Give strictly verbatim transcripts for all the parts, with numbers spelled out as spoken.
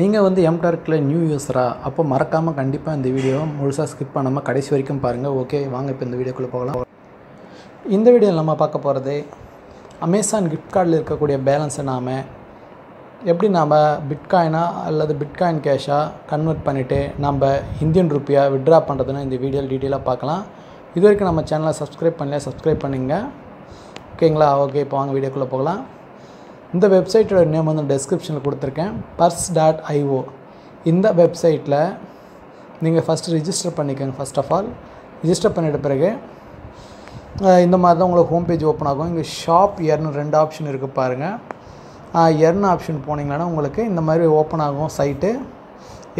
நீங்கள் வந்து mTurkல நியூ யூஸரா அப்போ மறக்காமல் கண்டிப்பாக இந்த வீடியோவை முழுசாக ஸ்கிப் பண்ணாமல் கடைசி வரைக்கும் பாருங்கள். ஓகே, வாங்க இப்போ இந்த வீடியோக்குள்ளே போகலாம். இந்த வீடியோவில் நம்ம பார்க்க போகிறது அமேசான் கிஃப்ட் கார்டில் இருக்கக்கூடிய பேலன்ஸை நாம் எப்படி நாம் பிட்காயினாக அல்லது பிட்காயின் கேஷாக கன்வெர்ட் பண்ணிவிட்டு நம்ம இந்தியன் ரூபியாக விட்ரா பண்ணுறதுன்னு இந்த வீடியோவில் டீட்டெயிலாக பார்க்கலாம். இது வரைக்கும் நம்ம சேனலை சப்ஸ்கிரைப் பண்ணலையா, சப்ஸ்கிரைப் பண்ணுங்க. ஓகேங்களா? ஓகே, இப்போ வாங்க வீடியோக்குள்ளே போகலாம். இந்த வெப்சைட்டோட நேம் வந்து டெஸ்கிரிப்ஷனில் கொடுத்துருக்கேன், பர்ஸ் டாட் ஐஓ. இந்த வெப்சைட்டில் நீங்கள் ஃபஸ்ட்டு ரிஜிஸ்டர் பண்ணிக்கோங்க. ஃபஸ்ட் ஆஃப் ஆல் ரிஜிஸ்டர் பண்ணிட்ட பிறகு இந்த மாதிரி தான் உங்களுக்கு ஹோம் பேஜ் ஓப்பன் ஆகும். இங்கே ஷாப் ஏர்னு ரெண்டு ஆப்ஷன் இருக்குது பாருங்கள். ஏர்னு ஆப்ஷன் போனீங்கன்னா உங்களுக்கு இந்த மாதிரி ஓப்பன் ஆகும் சைட்டு.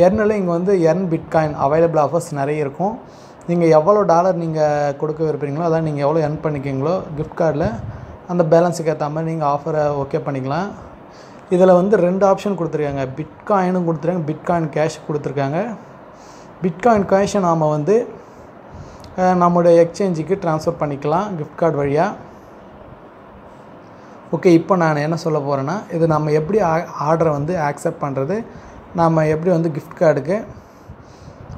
ஏர்னில் இங்கே வந்து ஏர்ன் பிட்காயின் அவைலபிள் ஆஃபர்ஸ் நிறைய இருக்கும். நீங்கள் எவ்வளோ டாலர் நீங்கள் கொடுக்க விரும்புகிறீங்களோ, அதான் நீங்கள் எவ்வளோ எர்ன் பண்ணிக்கிங்களோ கிஃப்ட் கார்டில் அந்த பேலன்ஸுக்கு ஏற்ற மாதிரி நீங்கள் ஆஃபரை ஓகே பண்ணிக்கலாம். இதில் வந்து ரெண்டு ஆப்ஷன் கொடுத்துருக்காங்க, பிட்காயினும் கொடுத்துருக்காங்க, பிட்காயின் கேஷ் கொடுத்துருக்காங்க. பிட்காயின் கேஷை நாம் வந்து நம்முடைய எக்ஸ்சேஞ்சுக்கு ட்ரான்ஸ்ஃபர் பண்ணிக்கலாம் கிஃப்ட் கார்டு வழியாக. ஓகே, இப்போ நான் என்ன சொல்ல போகிறேன்னா, இது நம்ம எப்படி ஆர்டரை வந்து ஆக்செப்ட் பண்ணுறது, நாம் எப்படி வந்து கிஃப்ட் கார்டுக்கு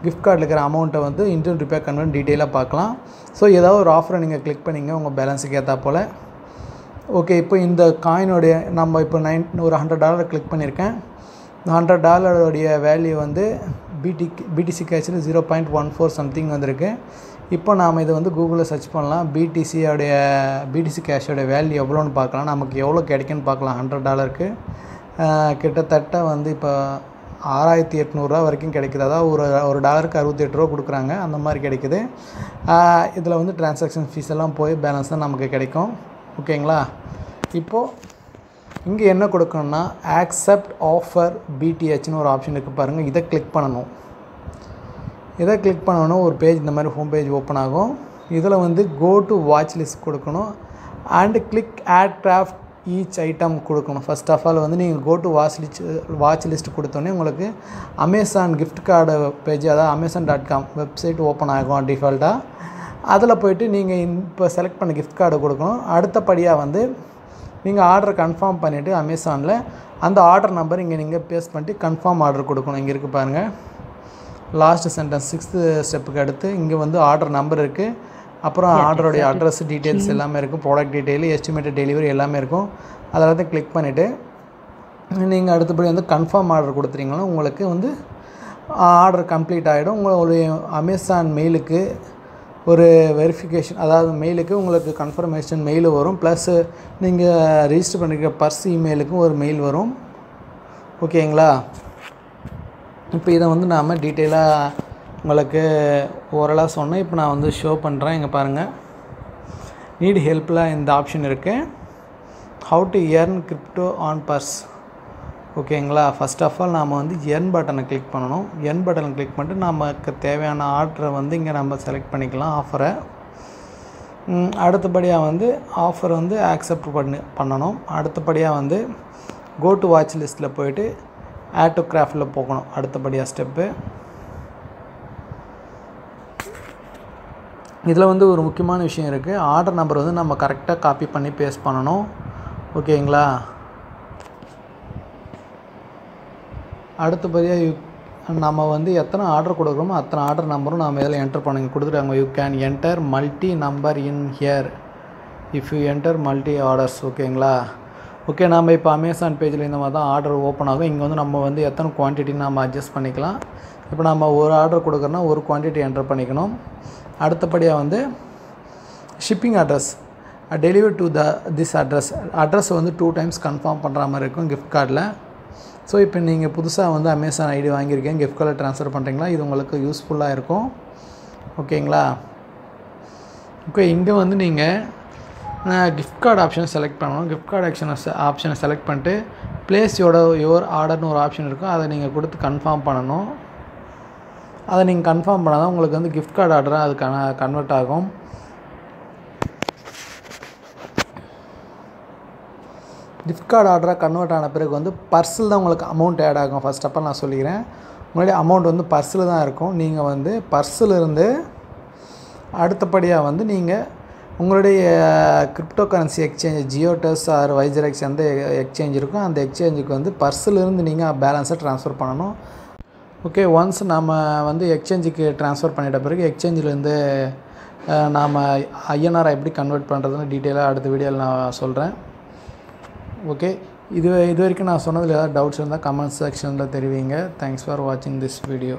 கிஃப்ட் கார்டில் இருக்கிற அமௌண்ட்டை வந்து இந்தியன் ரூபாய் கன்வெர்ட் டீட்டெயிலாக பார்க்கலாம். ஸோ ஏதாவது ஒரு ஆஃபரை நீங்கள் கிளிக் பண்ணிங்க உங்கள் பேலன்ஸுக்கு ஏற்றா போல். ஓகே, இப்போ இந்த காயினுடைய நம்ம இப்போ நைன் ஒரு ஹண்ட்ரட் டாலரை கிளிக் பண்ணியிருக்கேன். இந்த ஹண்ட்ரட் டாலருடைய வேல்யூ வந்து பிடி பிடிசி கேஷில் zero point one four something வந்திருக்கு. இப்போ நாம் இதை வந்து கூகுளில் சர்ச் பண்ணலாம். பிடிசியோடைய பிடிசி கேஷோடைய வேல்யூ எவ்வளோன்னு பார்க்கலாம், நமக்கு எவ்வளோ கிடைக்குன்னு பார்க்கலாம். ஹண்ட்ரட் டாலருக்கு கிட்டத்தட்ட வந்து இப்போ ஆறாயிரத்தி எட்நூறுரூவா வரைக்கும் கிடைக்குது. அதாவது ஒரு ஒரு டாலருக்கு அறுபத்தி எட்டு ரூபா கொடுக்குறாங்க, அந்த மாதிரி கிடைக்குது. இதில் வந்து டிரான்சாக்ஷன் ஃபீஸ் எல்லாம் போய் பேலன்ஸ் தான் நமக்கு கிடைக்கும். ஓகேங்களா? இப்போது இங்கே என்ன கொடுக்கணும்னா, ஆக்செப்ட் ஆஃபர் பிடிஹெச்னு ஒரு ஆப்ஷன் இருக்குது பாருங்கள், இதை கிளிக் பண்ணணும். இதை கிளிக் பண்ணணும் ஒரு பேஜ் இந்த மாதிரி ஹோம் பேஜ் ஓப்பன் ஆகும். இதில் வந்து கோ டு வாட்ச் லிஸ்ட் கொடுக்கணும் and click add craft each item கொடுக்கணும். ஃபஸ்ட் ஆஃப் ஆல் வந்து நீங்கள் go to watch list watch list கொடுத்தோன்னே உங்களுக்கு அமேசான் கிஃப்ட் கார்டு பேஜ், அதாவது Amazon dot com website open ஆகும் டிஃபால்ட்டாக. அதில் போய்ட்டு நீங்கள் இப்போ செலக்ட் பண்ண கிஃப்ட் கார்டு கொடுக்கணும். அடுத்தபடியாக வந்து நீங்கள் ஆர்டர் கன்ஃபார்ம் பண்ணிவிட்டு அமேசானில் அந்த ஆர்டர் நம்பர் இங்கே நீங்கள் பேஸ்ட் பண்ணிட்டு கன்ஃபார்ம் ஆர்டர் கொடுக்கணும். இங்கே இருக்குது பாருங்கள் லாஸ்ட் சென்டென்ஸ் சிக்ஸ்த்து ஸ்டெப்புக்கு அடுத்து இங்கே வந்து ஆர்டர் நம்பர் இருக்குது. அப்புறம் ஆர்டருடைய அட்ரஸ் டீட்டெயில்ஸ் எல்லாமே இருக்கும், ப்ராடக்ட் டீட்டெயில், எஸ்டிமேட்டட் டெலிவரி எல்லாமே இருக்கும். அதெல்லாத்தையும் கிளிக் பண்ணிவிட்டு நீங்கள் அடுத்தபடி வந்து கன்ஃபார்ம் ஆர்டர் கொடுத்துட்டீங்கன்னா உங்களுக்கு வந்து ஆர்டர் கம்ப்ளீட் ஆகிடும். உங்களுடைய அமேசான் மெயிலுக்கு ஒரு வெரிஃபிகேஷன், அதாவது மெயிலுக்கு உங்களுக்கு கன்ஃபர்மேஷன் மெயில் வரும். ப்ளஸ்ஸு நீங்கள் ரிஜிஸ்டர் பண்ணிக்கிற பர்ஸ் இமெயிலுக்கும் ஒரு மெயில் வரும். ஓகேங்களா? இப்போ இதை வந்து நாம் டீட்டெயிலாக உங்களுக்கு ஓரளவு சொன்னேன். இப்போ நான் வந்து ஷோ பண்ணுறேன். இங்கே பாருங்கள் நீட் ஹெல்ப்பில் இந்த ஆப்ஷன் இருக்குது, how to earn crypto on purse. ஓகேங்களா? ஃபஸ்ட் ஆஃப் ஆல் நாம் வந்து எர்ன் பட்டனை கிளிக் பண்ணணும். எர்ன் பட்டனை கிளிக் பண்ணிட்டு நமக்கு தேவையான ஆர்டரை வந்து இங்கே நம்ம செலக்ட் பண்ணிக்கலாம், ஆஃபரை. அடுத்தபடியாக வந்து ஆஃபர் வந்து ஆக்செப்ட் பண்ணி பண்ணணும். அடுத்தபடியாக வந்து கோ டு வாட்ச் லிஸ்ட்டில் போயிட்டு ஆட் டு கிராஃப்டில் போகணும். அடுத்தபடியாக ஸ்டெப்பு இதில் வந்து ஒரு முக்கியமான விஷயம் இருக்குது, ஆர்டர் நம்பர் வந்து நம்ம கரெக்டாக காப்பி பண்ணி பேஸ்ட் பண்ணணும். ஓகேங்களா? அடுத்தபடியாக யூ நம்ம வந்து எத்தனை ஆர்டர் கொடுக்குறோமோ அத்தனை ஆர்டர் நம்பரும் நம்ம இதில் என்டர் பண்ணி கொடுத்துட்டாங்க. You can enter multi number in here if you enter multi orders. ஓகேங்களா? ஓகே, நம்ம இப்போ அமேசான் பேஜில் இந்த மாதிரி தான் ஆர்டர் ஓப்பன் ஆகும். இங்கே வந்து நம்ம வந்து எத்தனை குவான்டிட்டின்னு நம்ம அட்ஜஸ்ட் பண்ணிக்கலாம். இப்போ நம்ம ஒரு ஆர்டர் கொடுக்குறோன்னா ஒரு குவான்டிட்டி என்டர் பண்ணிக்கணும். அடுத்தபடியாக வந்து shipping address delivery to the this address address வந்து டூ டைம்ஸ் கன்ஃபார்ம் பண்ணுற மாதிரி இருக்கும் கிஃப்ட் கார்டில். ஸோ இப்போ நீங்கள் புதுசாக வந்து அமேசான் ஐடி வாங்கியிருக்கீங்க, கிஃப்ட் கார்டில் ட்ரான்ஸ்ஃபர் பண்ணுறீங்களா, இது உங்களுக்கு யூஸ்ஃபுல்லாக இருக்கும். ஓகேங்களா? ஓகே, இங்கே வந்து நீங்கள் கிஃப்ட் கார்டு ஆப்ஷனை செலக்ட் பண்ணணும். கிஃப்ட் கார்டு ஆப்ஷனை ஆப்ஷனை செலக்ட் பண்ணிட்டு பிளேஸ் யோட யுவர் ஆர்டர்னு ஒரு ஆப்ஷன் இருக்கும், அதை நீங்கள் கொடுத்து கன்ஃபார்ம் பண்ணணும். அதை நீங்கள் கன்ஃபார்ம் பண்ணால் தான் உங்களுக்கு வந்து கிஃப்ட் கார்டு ஆர்டராக அது கன கன்வெர்ட் ஆகும். கிஃப்ட் கார்டு ஆர்டராக கன்வெர்ட் ஆன பிறகு வந்து பர்ஸில் தான் உங்களுக்கு அமௌண்ட் ஆட் ஆகும். ஃபஸ்ட் ஆஃப் ஆல் நான் சொல்லிக்கிறேன், முன்னாடி அமௌண்ட் வந்து பர்ஸில் தான் இருக்கும். நீங்கள் வந்து பர்ஸில் இருந்து அடுத்தபடியாக வந்து நீங்கள் உங்களுடைய கிரிப்டோ கரன்சி எக்ஸ்சேஞ்ச் ஜியோடெஸ் ஆர் வைஜரெக்ஸ் அந்த எக்ஸ்சேஞ்ச் இருக்கும் அந்த எக்ஸ்சேஞ்சுக்கு வந்து பர்ஸிலிருந்து நீங்கள் பேலன்ஸை ட்ரான்ஸ்ஃபர் பண்ணணும். ஓகே, ஒன்ஸ் நாம் வந்து எக்ஸ்சேஞ்சுக்கு ட்ரான்ஸ்ஃபர் பண்ணிட்ட பிறகு எக்ஸ்சேஞ்சிலேருந்து நாம் ஐஎன்ஆரை எப்படி கன்வெர்ட் பண்ணுறதுன்னு டீட்டெயிலாக அடுத்த வீடியோவில் நான் சொல்கிறேன். ஓகே, இது இது வரைக்கும் நான் சொன்னதில் ஏதாவது டவுட்ஸ் இருந்தால் கமெண்ட் செக்ஷனில் தெரிவிங்க. தேங்க்ஸ் ஃபார் வாட்சிங் திஸ் வீடியோ.